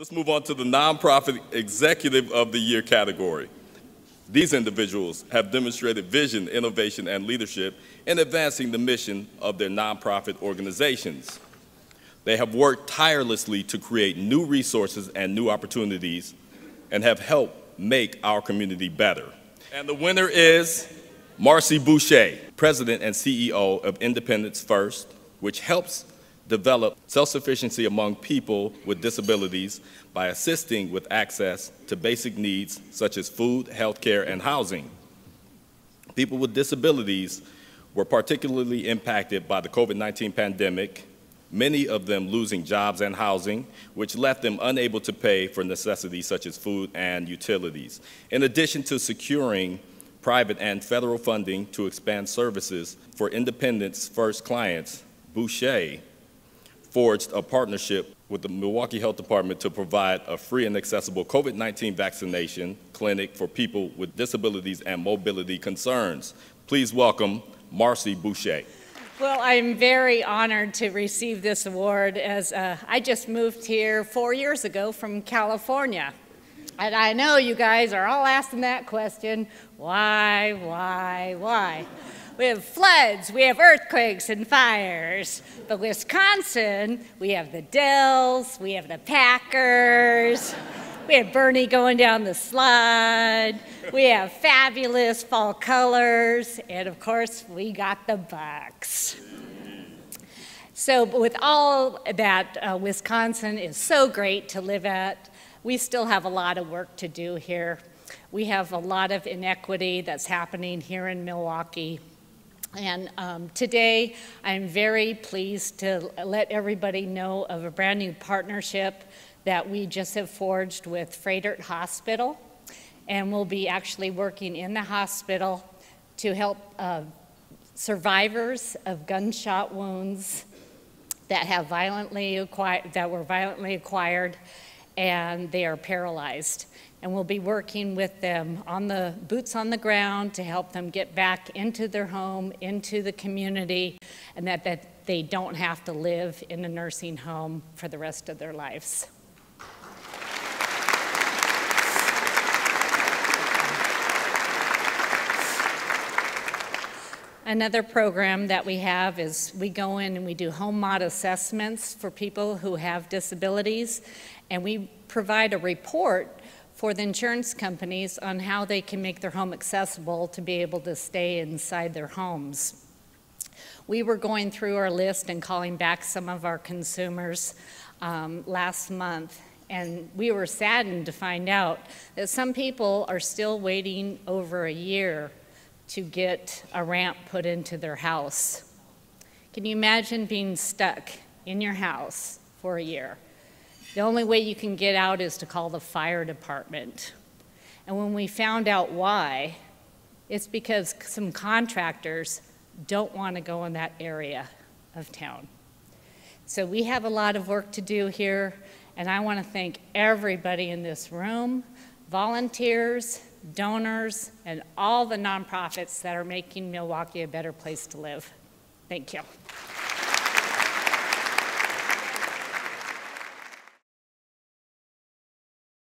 Let's move on to the Nonprofit Executive of the Year category. These individuals have demonstrated vision, innovation, and leadership in advancing the mission of their nonprofit organizations. They have worked tirelessly to create new resources and new opportunities and have helped make our community better. And the winner is Marci Boucher, President and CEO of Independence First, which helps develop self-sufficiency among people with disabilities by assisting with access to basic needs such as food, healthcare, and housing. People with disabilities were particularly impacted by the COVID-19 pandemic, many of them losing jobs and housing, which left them unable to pay for necessities such as food and utilities. In addition to securing private and federal funding to expand services for Independence First clients, Boucher forged a partnership with the Milwaukee Health Department to provide a free and accessible COVID-19 vaccination clinic for people with disabilities and mobility concerns. Please welcome Marci Boucher. Well, I'm very honored to receive this award as I just moved here 4 years ago from California. And I know you guys are all asking that question, why? We have floods, we have earthquakes and fires. But Wisconsin, we have the Dells, we have the Packers, we have Bernie going down the slide, we have fabulous fall colors, and of course, we got the Bucks. So with all that, Wisconsin is so great to live at. We still have a lot of work to do here. We have a lot of inequity that's happening here in Milwaukee. And today, I'm very pleased to let everybody know of a brand new partnership that we just have forged with Froedert Hospital. And we'll be actually working in the hospital to help survivors of gunshot wounds that were violently acquired, and they are paralyzed. And we'll be working with them on the boots on the ground to help them get back into their home, into the community, and that they don't have to live in a nursing home for the rest of their lives. Another program that we have is we go in and we do home mod assessments for people who have disabilities, and we provide a report for the insurance companies on how they can make their home accessible to be able to stay inside their homes. We were going through our list and calling back some of our consumers last month, and we were saddened to find out that some people are still waiting over a year to get a ramp put into their house. Can you imagine being stuck in your house for a year? The only way you can get out is to call the fire department. And when we found out why, it's because some contractors don't want to go in that area of town. So we have a lot of work to do here, and I want to thank everybody in this room, volunteers, donors, and all the nonprofits that are making Milwaukee a better place to live. Thank you.